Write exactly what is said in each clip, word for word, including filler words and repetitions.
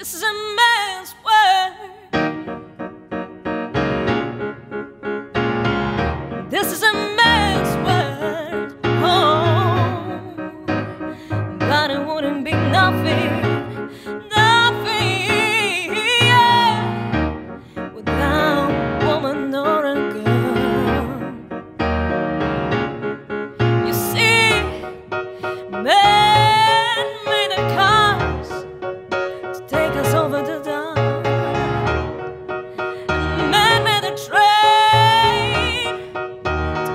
This is a man's word. This is a man's word. Oh, but it wouldn't be nothing, nothing, yeah, without a woman or a girl. You see, man made a cause to take us over the dawn. Man made a train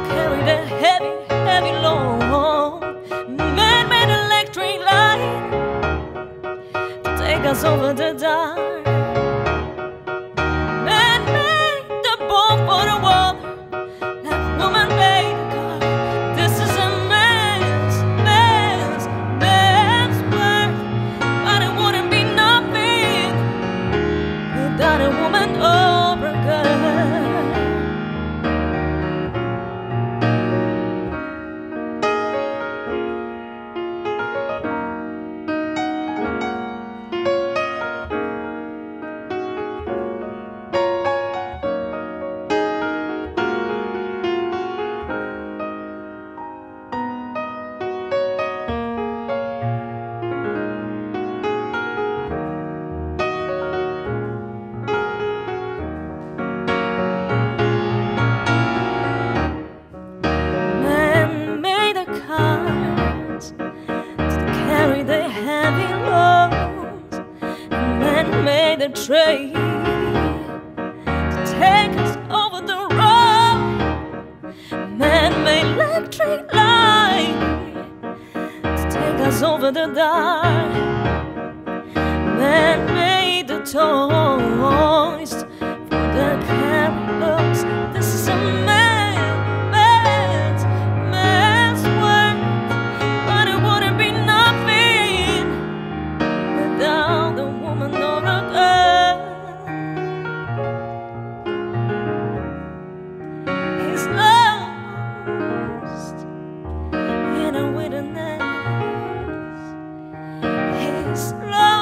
to carry the heavy, heavy load. Man made an electric light to take us over the dark. Man made the boat for the water. That woman made the car. This is a man's, man's, man's world. But it wouldn't be nothing without a woman or a a train to take us over the road. Man-made electric light to take us over the dark. Man made the toys for the caribous. This is a man, man's, man's world. But it wouldn't be nothing without the woman or a girl. He's lost in a bitterness. He's lost.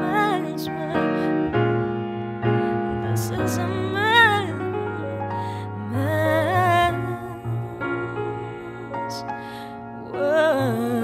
Man's world. This is a man, man's world.